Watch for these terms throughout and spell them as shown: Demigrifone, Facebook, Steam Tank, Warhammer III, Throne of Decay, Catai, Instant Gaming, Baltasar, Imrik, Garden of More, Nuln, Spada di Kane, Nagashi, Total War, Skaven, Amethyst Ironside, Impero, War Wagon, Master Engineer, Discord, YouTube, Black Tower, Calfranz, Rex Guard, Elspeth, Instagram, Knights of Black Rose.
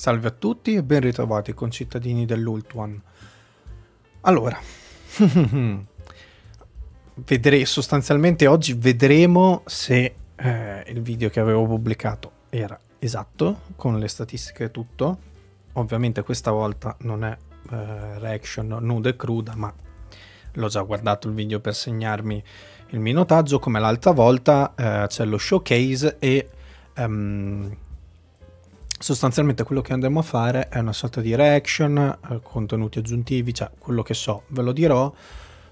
Salve a tutti e ben ritrovati concittadini dell'Ultuan. Allora, sostanzialmente oggi vedremo se il video che avevo pubblicato era esatto, con le statistiche e tutto. Ovviamente questa volta non è reaction nuda e cruda, ma l'ho già guardato il video per segnarmi il minutaggio. Come l'altra volta c'è lo showcase e... sostanzialmente quello che andremo a fare è una sorta di reaction, contenuti aggiuntivi, cioè quello che so ve lo dirò,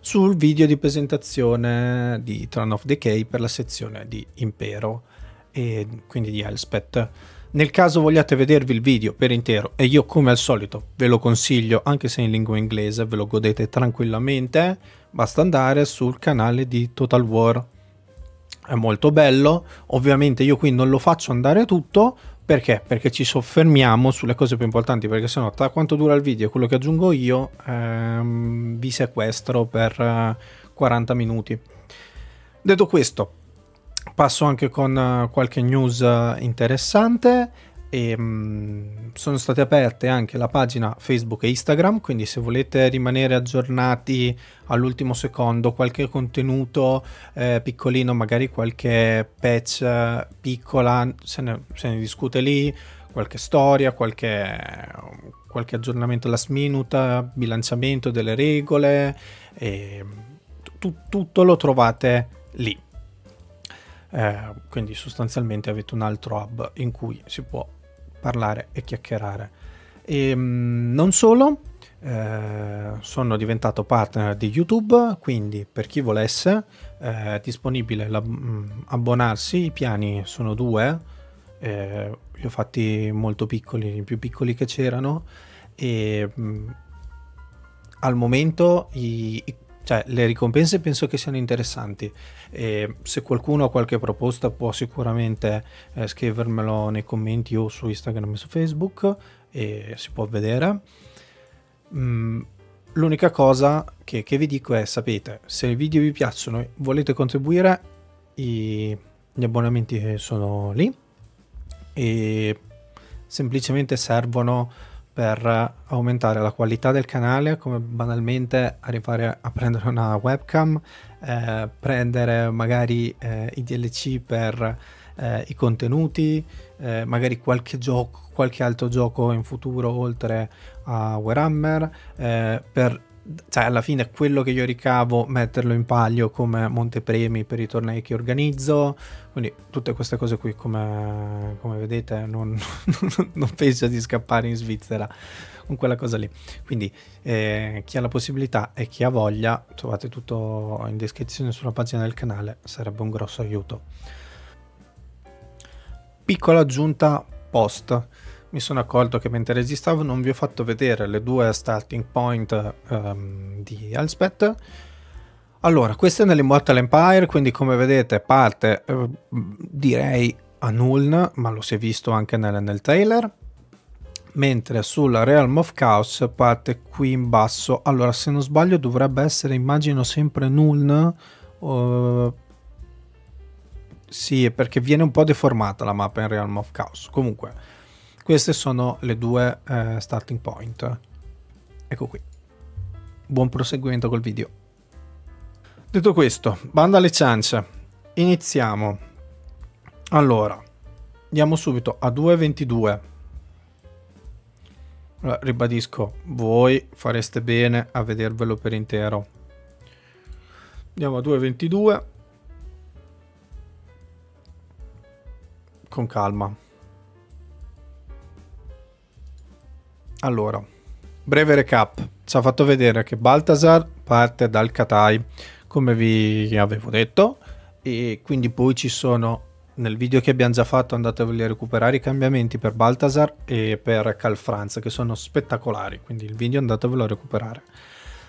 sul video di presentazione di Throne of Decay per la sezione di Impero e quindi di Elspeth. Nel caso vogliate vedervi il video per intero, e io come al solito ve lo consiglio anche se in lingua inglese, ve lo godete tranquillamente, basta andare sul canale di Total War, è molto bello. Ovviamente io qui non lo faccio andare tutto. Perché? Perché ci soffermiamo sulle cose più importanti, perché sennò tra quanto dura il video e quello che aggiungo io vi sequestro per 40 minuti. Detto questo, passo anche con qualche news interessante. E, sono state aperte anche la pagina Facebook e Instagram, quindi se volete rimanere aggiornati all'ultimo secondo, qualche contenuto piccolino, magari qualche patch piccola, se ne discute lì, qualche storia, qualche aggiornamento last minute, bilanciamento delle regole, e tutto lo trovate lì. Quindi sostanzialmente avete un altro hub in cui si può parlare e chiacchierare. E non solo, sono diventato partner di YouTube, quindi per chi volesse è disponibile abbonarsi. I piani sono due, li ho fatti molto piccoli, i più piccoli che c'erano, e al momento cioè, le ricompense penso che siano interessanti, e se qualcuno ha qualche proposta può sicuramente scrivermelo nei commenti o su Instagram e su Facebook, e si può vedere. L'unica cosa che vi dico è, sapete, se i video vi piacciono e volete contribuire, gli abbonamenti sono lì e semplicemente servono per aumentare la qualità del canale, come banalmente arrivare a prendere una webcam, prendere magari i DLC per i contenuti, magari qualche gioco, qualche altro gioco in futuro oltre a Warhammer, cioè alla fine quello che io ricavo metterlo in palio come montepremi per i tornei che organizzo, quindi tutte queste cose qui, come vedete non penso di scappare in Svizzera con quella cosa lì. Quindi chi ha la possibilità e chi ha voglia, trovate tutto in descrizione sulla pagina del canale, sarebbe un grosso aiuto. Piccola aggiunta post: mi sono accorto che mentre registravo non vi ho fatto vedere le due starting point di Elspeth. Allora, questa è nell'Immortal Empire, quindi come vedete parte direi a Nuln, ma lo si è visto anche nel trailer, mentre sulla Realm of Chaos parte qui in basso. Allora, se non sbaglio dovrebbe essere, immagino, sempre Nuln. Sì, perché viene un po' deformata la mappa in Realm of Chaos. Comunque queste sono le due starting point. Ecco qui. Buon proseguimento col video. Detto questo, bando alle ciance. Iniziamo. Allora, andiamo subito a 2.22. Allora, ribadisco, voi fareste bene a vedervelo per intero. Andiamo a 2.22. Con calma. Allora, breve recap, ci ha fatto vedere che Baltasar parte dal Catai, come vi avevo detto, e quindi poi ci sono, nel video che abbiamo già fatto andatevi a recuperare i cambiamenti per Baltasar e per Calfranz, che sono spettacolari, quindi il video andatevelo a recuperare.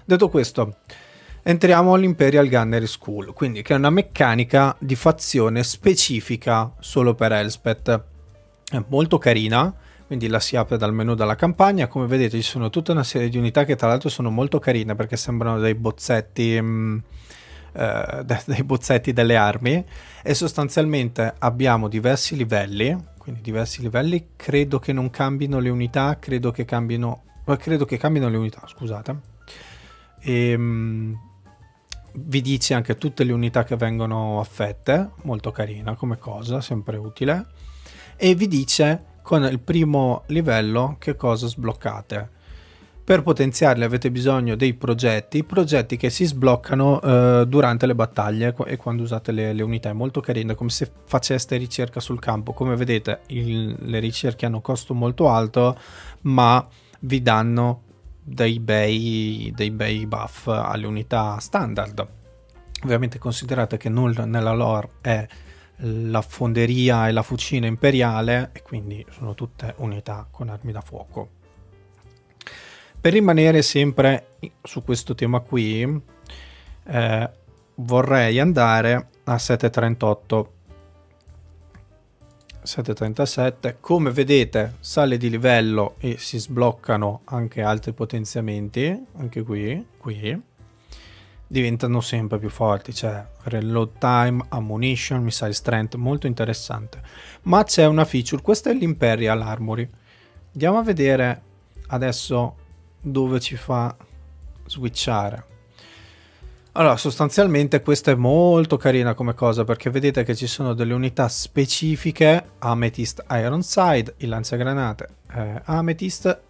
Detto questo, entriamo all'Imperial Gunnery School, quindi che è una meccanica di fazione specifica solo per Elspeth, è molto carina. Quindi la si apre dal menu della campagna. Come vedete ci sono tutta una serie di unità che tra l'altro sono molto carine, perché sembrano dei bozzetti delle armi, e sostanzialmente abbiamo diversi livelli, quindi diversi livelli. Credo che non cambino le unità, credo che cambino le unità, scusate. Vi dice anche tutte le unità che vengono affette, molto carina come cosa, sempre utile. E vi dice con il primo livello che cosa sbloccate. Per potenziarli avete bisogno dei progetti, progetti che si sbloccano durante le battaglie e quando usate le unità. È molto carino, è come se faceste ricerca sul campo. Come vedete le ricerche hanno costo molto alto, ma vi danno dei bei buff alle unità standard. Ovviamente considerate che Nuln nella lore è la fonderia e la fucina imperiale, e quindi sono tutte unità con armi da fuoco. Per rimanere sempre su questo tema qui, vorrei andare a 738, 737. Come vedete sale di livello e si sbloccano anche altri potenziamenti, anche qui diventano sempre più forti, cioè reload time, ammunition, missile strength, molto interessante. Ma c'è una feature, questa è l'Imperial Armory. Andiamo a vedere adesso dove ci fa switchare. Allora, sostanzialmente questa è molto carina come cosa, perché vedete che ci sono delle unità specifiche. Amethyst Ironside, il lanciagranate Amethyst,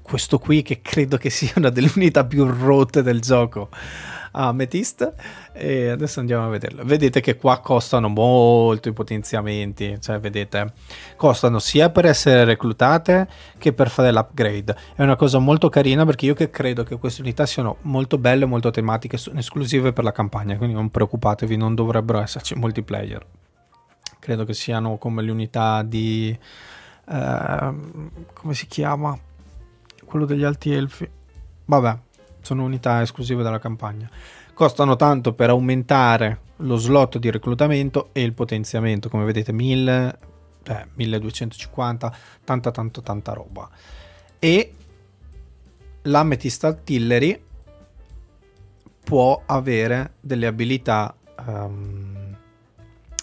questo qui che credo che sia una delle unità più rotte del gioco, Amethyst. E adesso andiamo a vederlo. Vedete che qua costano molto i potenziamenti, cioè vedete costano sia per essere reclutate che per fare l'upgrade. È una cosa molto carina, perché io che credo che queste unità siano molto belle, molto tematiche, sono esclusive per la campagna, quindi non preoccupatevi, non dovrebbero esserci multiplayer. Credo che siano come le unità di come si chiama quello degli alti elfi, vabbè, sono unità esclusive della campagna. Costano tanto per aumentare lo slot di reclutamento e il potenziamento, come vedete 1000, 1250, tanta roba. E l'Amethyst Artillery può avere delle abilità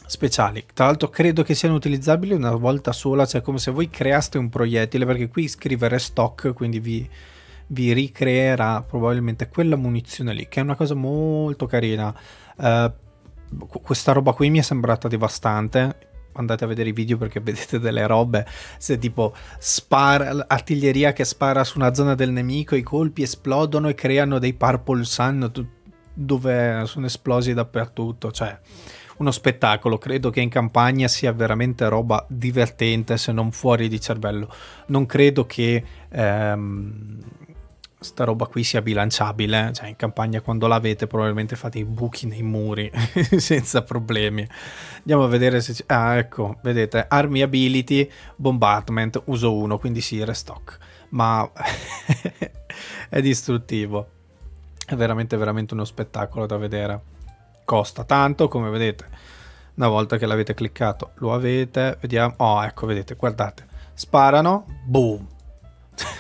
speciali. Tra l'altro credo che siano utilizzabili una volta sola, cioè come se voi creaste un proiettile, perché qui scrive restock, quindi vi ricreerà probabilmente quella munizione lì, che è una cosa molto carina. Questa roba qui mi è sembrata devastante, andate a vedere i video perché vedete delle robe, se tipo spara, artiglieria che spara su una zona del nemico, i colpi esplodono e creano dei purple sun dove sono esplosi dappertutto, cioè uno spettacolo. Credo che in campagna sia veramente roba divertente, se non fuori di cervello. Non credo che sta roba qui sia bilanciabile, cioè in campagna quando l'avete probabilmente fate i buchi nei muri senza problemi. Andiamo a vedere se ecco, vedete armi ability bombardment uso 1, quindi sì, restock, ma è distruttivo, è veramente uno spettacolo da vedere. Costa tanto, come vedete, una volta che l'avete cliccato lo avete, vediamo, oh ecco, vedete, guardate, sparano, boom,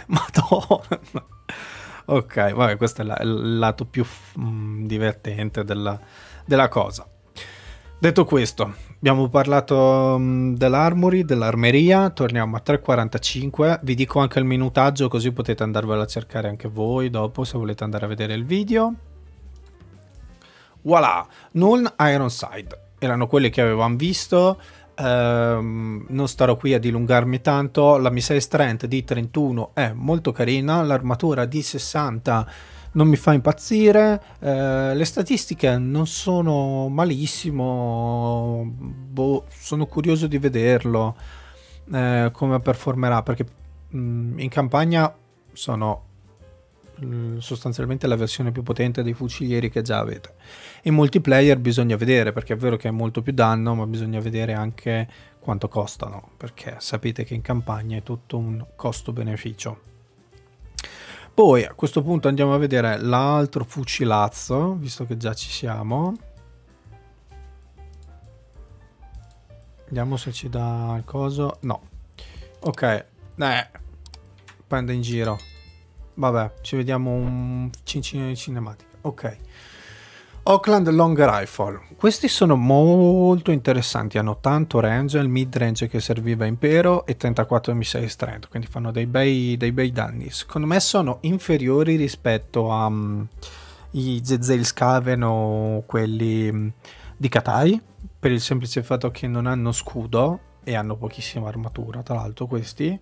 madonna. Ok, vabbè, questo è il lato più divertente della cosa. Detto questo, abbiamo parlato dell'armory, dell'armeria, torniamo a 3:45. Vi dico anche il minutaggio, così potete andarvelo a cercare anche voi dopo, se volete andare a vedere il video. Voilà, Nuln Ironside, erano quelli che avevamo visto. Non starò qui a dilungarmi tanto. La missile strength di 31 è molto carina, l'armatura di 60 non mi fa impazzire, le statistiche non sono malissimo, boh, sono curioso di vederlo come performerà, perché in campagna sono sostanzialmente la versione più potente dei fucilieri che già avete. In multiplayer bisogna vedere, perché è vero che è molto più danno, ma bisogna vedere anche quanto costano, perché sapete che in campagna è tutto un costo-beneficio. Poi a questo punto andiamo a vedere l'altro fucilazzo, visto che già ci siamo. Vediamo se ci dà il coso. No, ok, prende in giro. Vabbè, ci vediamo un cincino di cinematica. Ok, Auckland Long Rifle. Questi sono molto interessanti, hanno tanto range, il mid range che serviva Impero e 34 M6 strength, quindi fanno dei bei danni. Secondo me sono inferiori rispetto a i Zezeil Skaven o quelli di Catai, per il semplice fatto che non hanno scudo e hanno pochissima armatura, tra l'altro questi,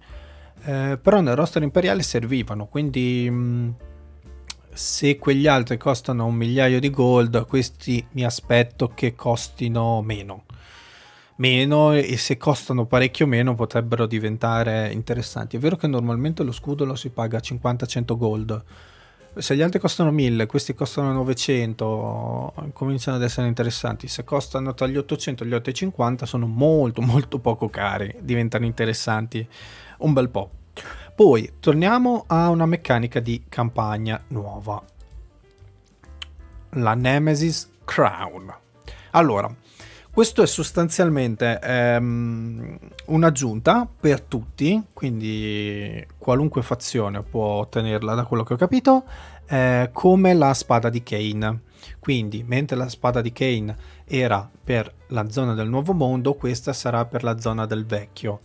però nel roster imperiale servivano, quindi se quegli altri costano un migliaio di gold, questi mi aspetto che costino meno, e se costano parecchio meno potrebbero diventare interessanti. È vero che normalmente lo scudo lo si paga 50-100 gold, se gli altri costano 1000, questi costano 900, cominciano ad essere interessanti. Se costano tra gli 800 e gli 850 sono molto poco cari, diventano interessanti un bel po'. Poi torniamo a una meccanica di campagna nuova, la Nemesis Crown. Allora, questo è sostanzialmente un'aggiunta per tutti, quindi qualunque fazione può ottenerla, da quello che ho capito, come la Spada di Kane. Quindi mentre la Spada di Kane era per la zona del nuovo mondo, questa sarà per la zona del vecchio.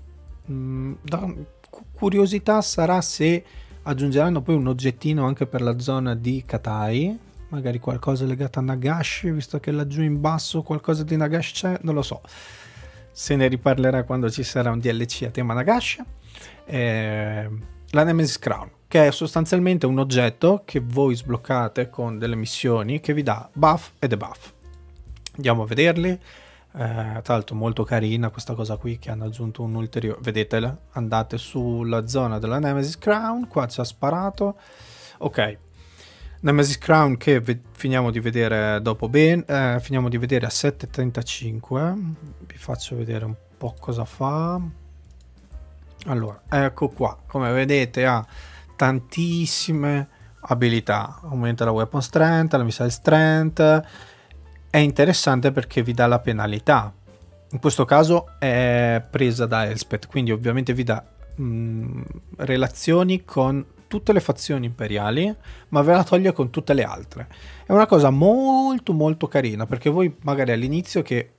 Curiosità sarà se aggiungeranno poi un oggettino anche per la zona di Catai, magari qualcosa legato a Nagashi, visto che laggiù in basso qualcosa di Nagashi c'è, non lo so, se ne riparlerà quando ci sarà un DLC a tema Nagashi. La Nemesis Crown, che è sostanzialmente un oggetto che voi sbloccate con delle missioni che vi dà buff e debuff. Andiamo a vederli. Tra l'altro molto carina questa cosa qui che hanno aggiunto un ulteriore, vedetela, andate sulla zona della Nemesis Crown, qua ci ha sparato, ok, Nemesis Crown che finiamo di vedere dopo, finiamo di vedere a 7:35, vi faccio vedere un po' cosa fa. Allora, ecco qua, come vedete ha tantissime abilità, aumenta la weapon strength, la missile strength. È interessante perché vi dà la penalità, in questo caso è presa da Elspeth, quindi ovviamente vi dà relazioni con tutte le fazioni imperiali, ma ve la toglie con tutte le altre. È una cosa molto carina, perché voi magari all'inizio, che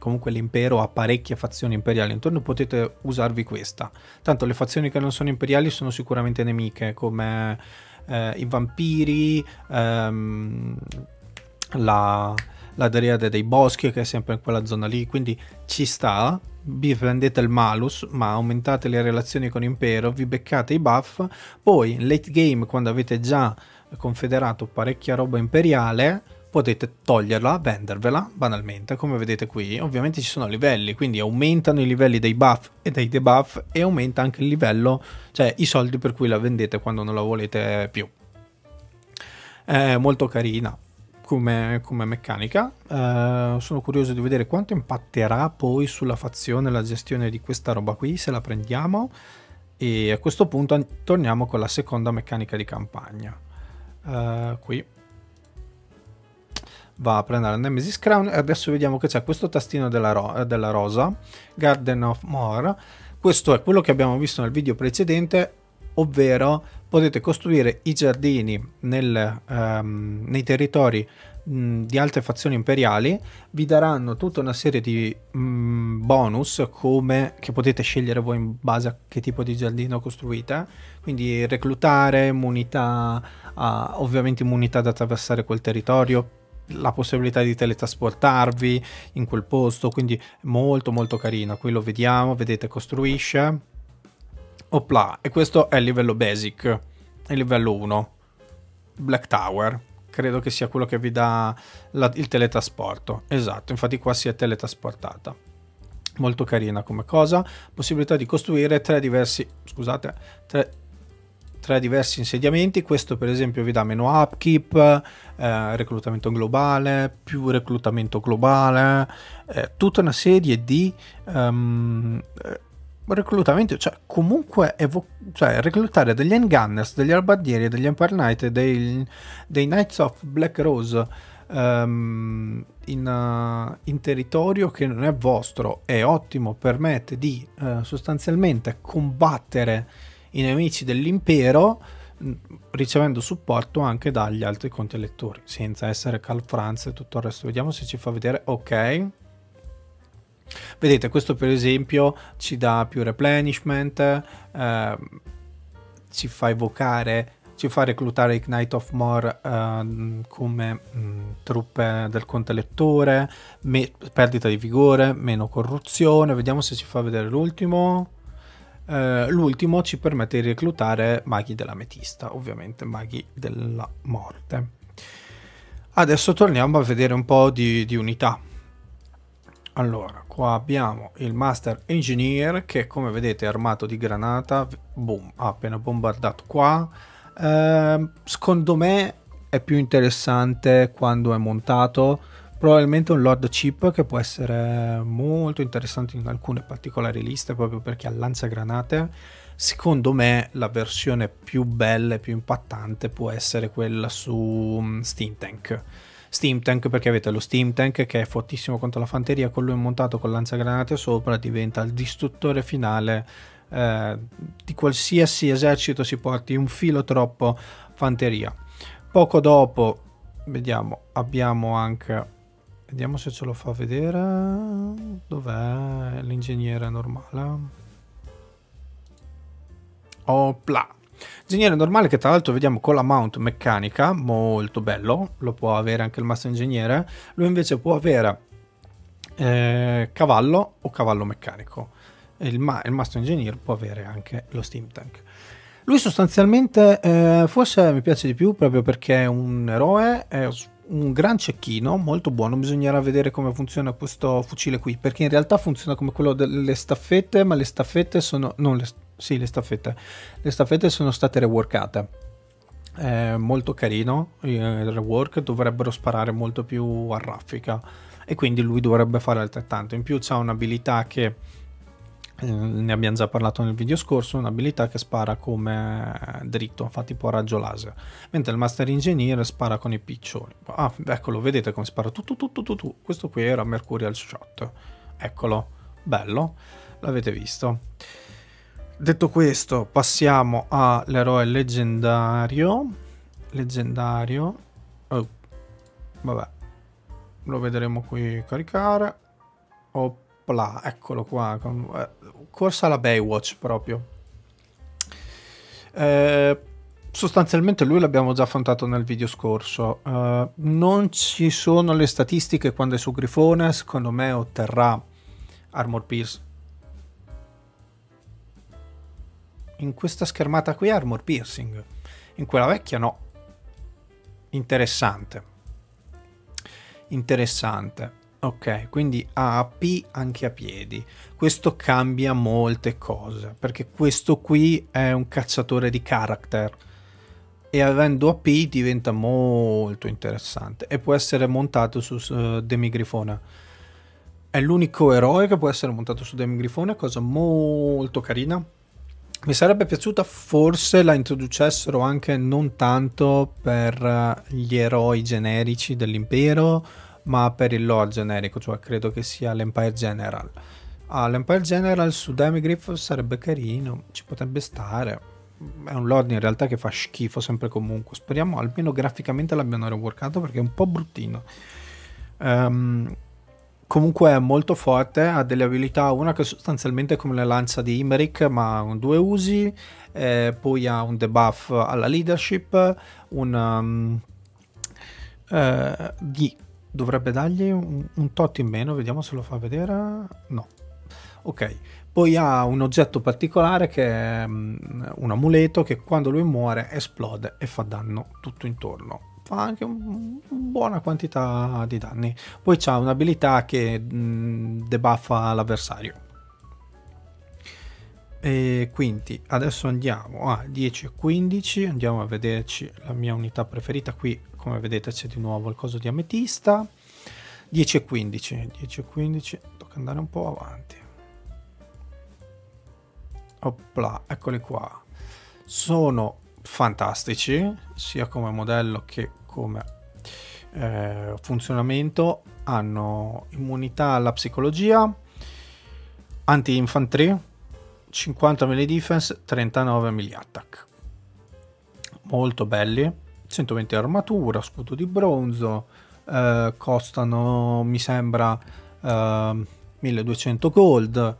comunque l'impero ha parecchie fazioni imperiali intorno, potete usarvi questa, tanto le fazioni che non sono imperiali sono sicuramente nemiche, come i vampiri, la deriade dei boschi che è sempre in quella zona lì, quindi ci sta, vi prendete il malus ma aumentate le relazioni con Impero, vi beccate i buff, poi in late game, quando avete già confederato parecchia roba imperiale, potete toglierla, vendervela banalmente, come vedete qui. Ovviamente ci sono livelli, quindi aumentano i livelli dei buff e dei debuff, e aumenta anche il livello, cioè i soldi per cui la vendete quando non la volete più. È molto carina come meccanica. Sono curioso di vedere quanto impatterà poi sulla fazione la gestione di questa roba qui, se la prendiamo. E a questo punto torniamo con la seconda meccanica di campagna. Qui va a prendere la Nemesis Crown e adesso vediamo che c'è questo tastino della rosa, Garden of More. Questo è quello che abbiamo visto nel video precedente, ovvero potete costruire i giardini nei territori di altre fazioni imperiali. Vi daranno tutta una serie di bonus che potete scegliere voi in base a che tipo di giardino costruite, quindi reclutare, immunità, ovviamente immunità da attraversare quel territorio, la possibilità di teletrasportarvi in quel posto, quindi molto carina. Qui lo vediamo, vedete, costruisce. Opla, e questo è il livello basic, il livello 1, Black Tower, credo che sia quello che vi dà il teletrasporto, esatto, infatti qua si è teletrasportata. Molto carina come cosa. Possibilità di costruire tre diversi insediamenti. Questo per esempio vi dà meno upkeep, reclutamento globale, più reclutamento globale, tutta una serie di reclutamento, cioè comunque reclutare degli handgunners, degli arbandieri, degli Empire Knight, dei Knights of Black Rose in territorio che non è vostro è ottimo, permette di sostanzialmente combattere i nemici dell'impero ricevendo supporto anche dagli altri conti elettori, senza essere Calfranz e tutto il resto. Vediamo se ci fa vedere. Ok, vedete, questo per esempio ci dà più replenishment, ci fa evocare, ci fa reclutare i Knights of More come truppe del conte elettore, perdita di vigore, meno corruzione. Vediamo se ci fa vedere l'ultimo. L'ultimo ci permette di reclutare maghi dell'ametista, ovviamente maghi della morte. Adesso torniamo a vedere un po' di unità. Allora, qua abbiamo il Master Engineer che, come vedete, è armato di granata. Boom, ha appena bombardato qua. Secondo me è più interessante quando è montato. Probabilmente un Lord Chip, che può essere molto interessante in alcune particolari liste proprio perché ha lanciagranate. Secondo me la versione più bella e più impattante può essere quella su Steam Tank. Steam Tank perché avete lo Steam Tank che è fortissimo contro la fanteria, con lui montato con lanciagranate sopra diventa il distruttore finale di qualsiasi esercito si porti un filo troppo fanteria. Poco dopo vediamo, abbiamo anche... Vediamo se ce lo fa vedere. Dov'è l'ingegnere normale? Opla! Ingegnere normale che tra l'altro vediamo con la mount meccanica, molto bello, lo può avere anche il Master Ingegnere. Lui invece può avere cavallo o cavallo meccanico. Il Master Engineer può avere anche lo Steam Tank. Lui sostanzialmente forse mi piace di più proprio perché è un eroe, è un gran cecchino molto buono. Bisognerà vedere come funziona questo fucile qui, perché in realtà funziona come quello delle staffette, ma le staffette sono le staffette sono state reworkate. È molto carino il rework, dovrebbero sparare molto più a raffica e quindi lui dovrebbe fare altrettanto. In più c'ha un'abilità che ne abbiamo già parlato nel video scorso, un'abilità che spara come dritto, fa tipo raggio laser, mentre il Master Engineer spara con i piccioni. Ah, eccolo, vedete come spara tu. Questo qui era Mercurial Shot, eccolo, bello, l'avete visto. Detto questo, passiamo all'eroe leggendario. Oh, vabbè, lo vedremo qui caricare. Là, eccolo qua, corsa alla Baywatch proprio. Sostanzialmente lui l'abbiamo già affrontato nel video scorso. Non ci sono le statistiche quando è su Grifone, secondo me otterrà Armor Pierce. In questa schermata qui Armor Piercing, in quella vecchia no. Interessante. Ok, quindi ha AP anche a piedi. Questo cambia molte cose, perché questo qui è un cacciatore di character e avendo AP diventa molto interessante e può essere montato su Demigrifone. È l'unico eroe che può essere montato su Demigrifone, cosa molto carina. Mi sarebbe piaciuta forse la introducessero anche non tanto per gli eroi generici dell'impero, ma per il lore generico, cioè credo che sia l'Empire General. L'Empire General su Demigrifone sarebbe carino, ci potrebbe stare. È un lore in realtà che fa schifo sempre comunque. Speriamo almeno graficamente l'abbiano reworkato perché è un po' bruttino. Comunque è molto forte, ha delle abilità, una che sostanzialmente è come la lancia di Imrik, ma con due usi. Poi ha un debuff alla leadership, dovrebbe dargli un tot in meno, vediamo se lo fa vedere. No, ok. Poi ha un oggetto particolare che è un amuleto che quando lui muore esplode e fa danno tutto intorno, fa anche buona quantità di danni. Poi c'ha un'abilità che debuffa l'avversario. E quindi adesso andiamo a 10 e 15, andiamo a vederci la mia unità preferita qui. Come vedete c'è di nuovo il coso di ametista. 10 e 15, tocca andare un po' avanti. Opla, eccoli qua. Sono fantastici sia come modello che come funzionamento. Hanno immunità alla psicologia, anti-infantry, 50 melee defense, 39 melee attack. molto belli, 120 armatura, scudo di bronzo, costano mi sembra 1200 gold.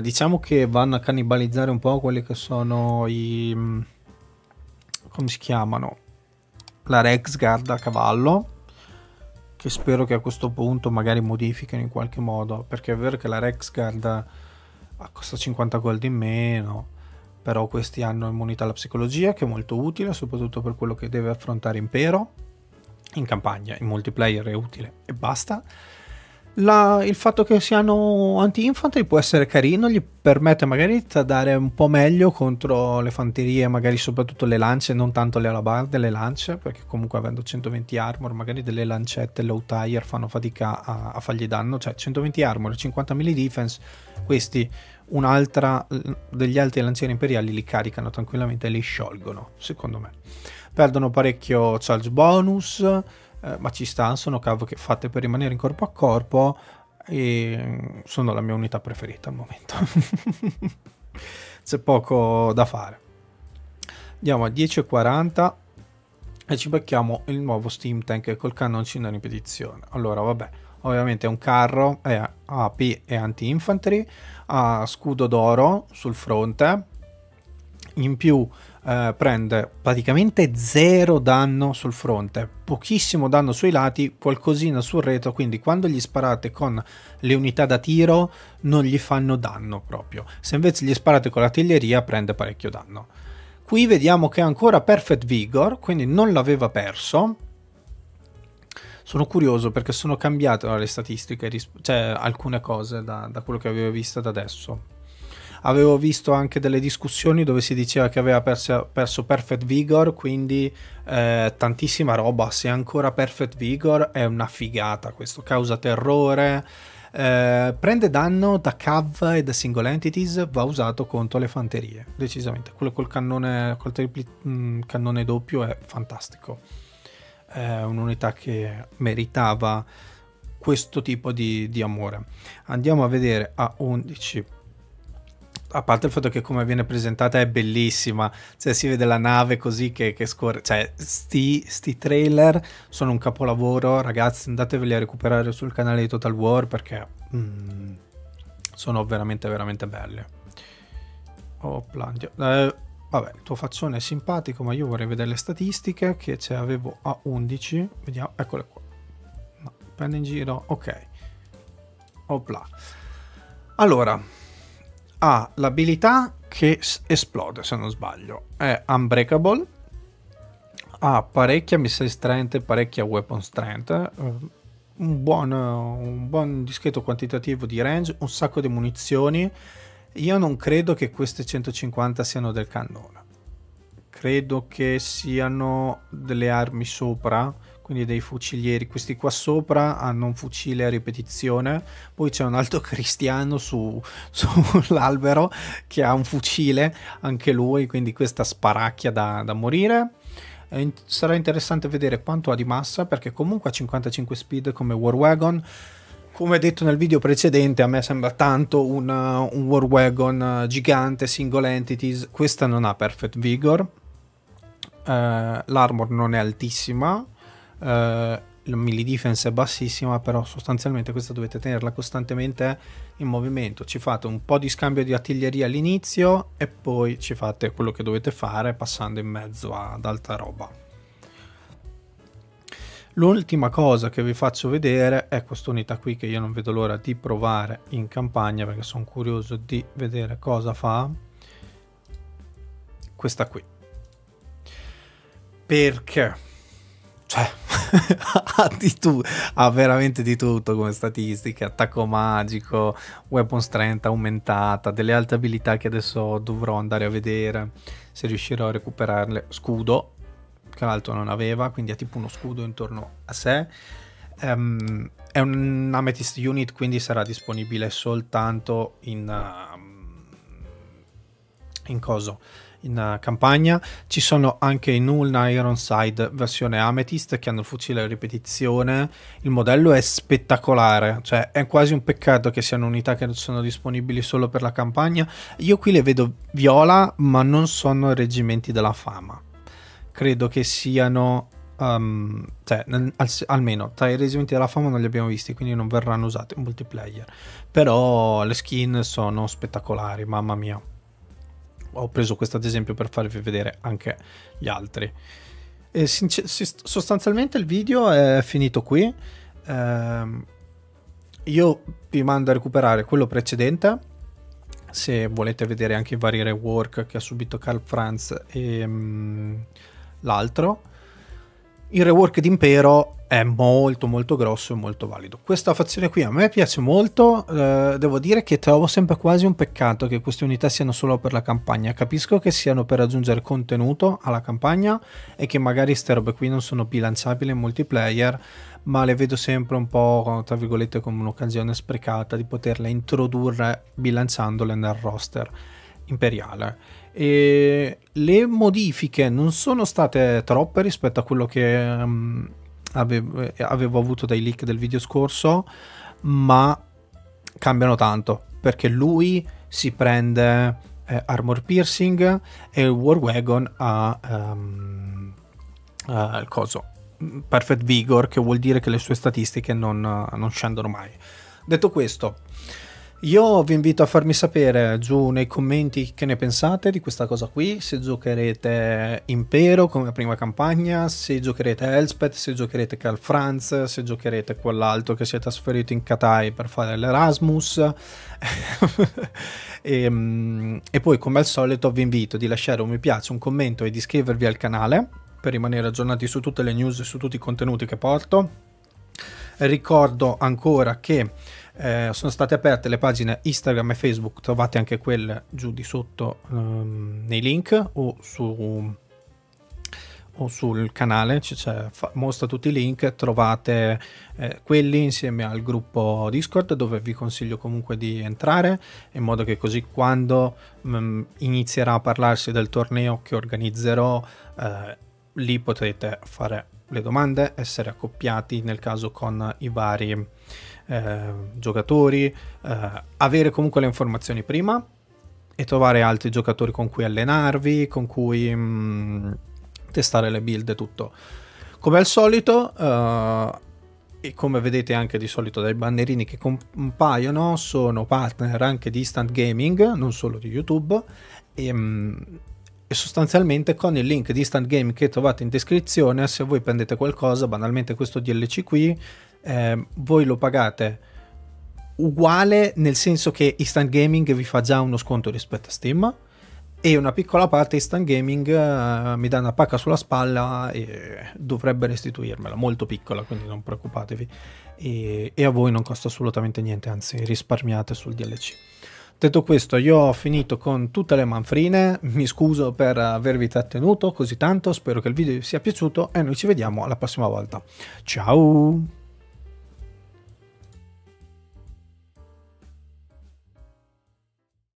Diciamo che vanno a cannibalizzare un po' quelli che sono i, come si chiamano, la Rex Guard a cavallo, che spero che a questo punto magari modifichino in qualche modo, perché è vero che la Rex Guard costa 50 gold in meno, però questi hanno immunità alla psicologia, che è molto utile soprattutto per quello che deve affrontare Impero in campagna. In multiplayer è utile e basta. Il fatto che siano anti-infantry può essere carino, gli permette magari di dare un po' meglio contro le fanterie, magari soprattutto le lance, non tanto le alabarde, le lance, perché comunque avendo 120 armor magari delle lancette low tier fanno fatica a fargli danno, cioè 120 armor, 50 melee defense, questi degli altri lancieri imperiali li caricano tranquillamente e li sciolgono, secondo me. Perdono parecchio charge bonus, ma ci sta, sono cav che fatte per rimanere in corpo a corpo e sono la mia unità preferita al momento. C'è poco da fare. Andiamo a 10:40 e ci becchiamo il nuovo Steam Tank col cannoncino in ripetizione. Allora vabbè, ovviamente è un carro, è AP e anti-infantry, ha scudo d'oro sul fronte, in più prende praticamente 0 danno sul fronte, pochissimo danno sui lati, qualcosina sul retro, quindi quando gli sparate con le unità da tiro non gli fanno danno proprio, se invece gli sparate con l'artiglieria prende parecchio danno. Qui vediamo che è ancora Perfect Vigor, quindi non l'aveva perso. Sono curioso perché sono cambiate le statistiche, cioè alcune cose da quello che avevo visto ad adesso. Avevo visto anche delle discussioni dove si diceva che aveva perso Perfect Vigor, quindi tantissima roba. Se ancora Perfect Vigor è una figata questo, causa terrore, prende danno da cav e da single entities, va usato contro le fanterie, decisamente. Quello col cannone doppio è fantastico, è un'unità che meritava questo tipo di amore. Andiamo a vedere a 11. A parte il fatto che come viene presentata è bellissima, cioè si vede la nave così che scorre, cioè sti trailer sono un capolavoro, ragazzi, andateveli a recuperare sul canale di Total War perché sono veramente belli. Oh, vabbè, il tuo faccione è simpatico, ma io vorrei vedere le statistiche che avevo a 11, vediamo, eccole qua, no, prende in giro, ok, opla. Allora ha l'abilità che esplode, se non sbaglio, è Unbreakable, ha parecchia Missile Strength e parecchia Weapon Strength, un buon discreto quantitativo di range, un sacco di munizioni. Io non credo che queste 150 siano del cannone, credo che siano delle armi sopra, quindi dei fucilieri. Questi qua sopra hanno un fucile a ripetizione, poi c'è un altro cristiano sull'albero che ha un fucile anche lui, quindi questa sparacchia da morire. Sarà interessante vedere quanto ha di massa, perché comunque ha 55 speed come War Wagon. Come detto nel video precedente, a me sembra tanto un War Wagon gigante, single entities. Questa non ha Perfect Vigor, l'armor non è altissima, la melee defense è bassissima, però sostanzialmente questa dovete tenerla costantemente in movimento. Ci fate un po' di scambio di artiglieria all'inizio e poi ci fate quello che dovete fare passando in mezzo ad altra roba. L'ultima cosa che vi faccio vedere è questa unità qui, che io non vedo l'ora di provare in campagna perché sono curioso di vedere cosa fa. Questa qui, perché cioè ha veramente di tutto come statistiche, attacco magico, weapon strength aumentata, delle altre abilità che adesso dovrò andare a vedere se riuscirò a recuperarle. Scudo, che l'altro non aveva, quindi ha tipo uno scudo intorno a sé. È un Amethyst Unit, quindi sarà disponibile soltanto in campagna. Ci sono anche i Nuln Ironside versione Amethyst che hanno il fucile a ripetizione. Il modello è spettacolare, cioè è quasi un peccato che siano unità che sono disponibili solo per la campagna. Io qui le vedo viola, ma non sono reggimenti della fama, credo che siano, cioè, almeno tra i residenti della fama non li abbiamo visti, quindi non verranno usati in multiplayer. Però le skin sono spettacolari, mamma mia. Ho preso questo ad esempio per farvi vedere anche gli altri. E sostanzialmente il video è finito qui. Io vi mando a recuperare quello precedente se volete vedere anche i vari rework che ha subito Calfranz e l'altro. Il rework di Impero è molto molto grosso e molto valido. Questa fazione qui a me piace molto, devo dire che trovo sempre quasi un peccato che queste unità siano solo per la campagna. Capisco che siano per aggiungere contenuto alla campagna e che magari queste robe qui non sono bilanciabili in multiplayer, ma le vedo sempre un po' tra virgolette come un'occasione sprecata di poterle introdurre bilanciandole nel roster imperiale. E le modifiche non sono state troppe rispetto a quello che avevo avuto dai leak del video scorso, ma cambiano tanto perché lui si prende armor piercing e il War Wagon ha il coso perfect vigor, che vuol dire che le sue statistiche non scendono mai. Detto questo, io vi invito a farmi sapere giù nei commenti che ne pensate di questa cosa qui, se giocherete Impero come prima campagna, se giocherete Elspeth, se giocherete Karl Franz, se giocherete quell'altro che si è trasferito in Catai per fare l'Erasmus. E poi come al solito vi invito di lasciare un mi piace, un commento e di iscrivervi al canale per rimanere aggiornati su tutte le news e su tutti i contenuti che porto. Ricordo ancora che sono state aperte le pagine Instagram e Facebook, trovate anche quelle giù di sotto nei link o sul canale, cioè, mostra tutti i link, trovate quelli insieme al gruppo Discord, dove vi consiglio comunque di entrare, in modo che così quando inizierà a parlarsi del torneo che organizzerò, lì potrete fare le domande, essere accoppiati nel caso con i vari giocatori, avere comunque le informazioni prima e trovare altri giocatori con cui allenarvi, con cui testare le build e tutto. Come al solito, e come vedete anche di solito dai bannerini che compaiono, sono partner anche di Instant Gaming, non solo di YouTube, e sostanzialmente con il link di Instant Gaming che trovate in descrizione, se voi prendete qualcosa, banalmente questo DLC qui, voi lo pagate uguale, nel senso che Instant Gaming vi fa già uno sconto rispetto a Steam e una piccola parte Instant Gaming mi dà una pacca sulla spalla e dovrebbe restituirmela, molto piccola, quindi non preoccupatevi, e a voi non costa assolutamente niente, anzi risparmiate sul DLC. Detto questo, io ho finito con tutte le manfrine, mi scuso per avervi trattenuto così tanto, spero che il video vi sia piaciuto e noi ci vediamo alla prossima volta. Ciao!